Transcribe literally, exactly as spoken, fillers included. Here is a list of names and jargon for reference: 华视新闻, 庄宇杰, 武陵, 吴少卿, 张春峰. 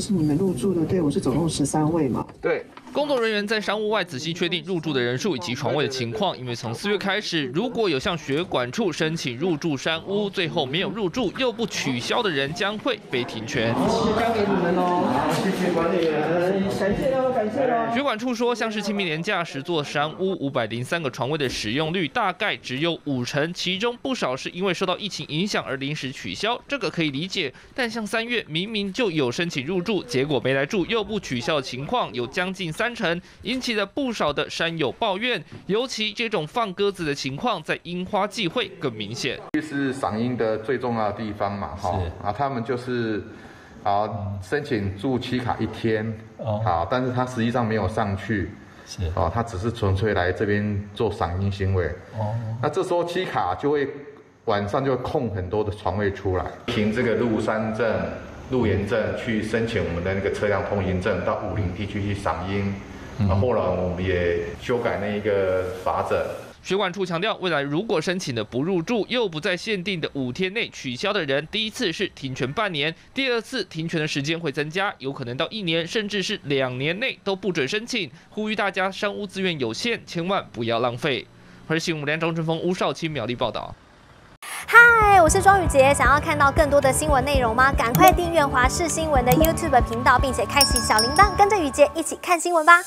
就是你们入住的队伍是总共十三位嘛？对。 工作人员在商务外仔细确定入住的人数以及床位的情况，因为从四月开始，如果有向学管处申请入住山屋，最后没有入住又不取消的人，将会被停权。交给你们喽，谢谢管理员，感谢喽，感谢喽。学管处说，像是清明年假时做山屋五百零三个床位的使用率大概只有五成，其中不少是因为受到疫情影响而临时取消，这个可以理解。但像三月明明就有申请入住，结果没来住又不取消的情况，有将近 三成引起了不少的山友抱怨，尤其这种放鸽子的情况在樱花季会更明显。这是赏樱的最重要的地方嘛，哈啊，他们就是啊申请住期卡一天，啊，但是他实际上没有上去，是啊，他只是纯粹来这边做赏樱行为。哦，那这时候期卡就会晚上就会空很多的床位出来，凭这个入山证。 入园证去申请我们的那个车辆通行证，到武陵地区去赏樱。那后来我们也修改那一个法则。学管处强调，未来如果申请的不入住，又不在限定的五天内取消的人，第一次是停权半年，第二次停权的时间会增加，有可能到一年甚至是两年内都不准申请。呼吁大家，山屋资源有限，千万不要浪费。而新闻张春峰、吴少卿苗栗报道。 嗨， Hi, 我是庄宇杰。想要看到更多的新闻内容吗？赶快订阅华视新闻的 YouTube 频道，并且开启小铃铛，跟着宇杰一起看新闻吧。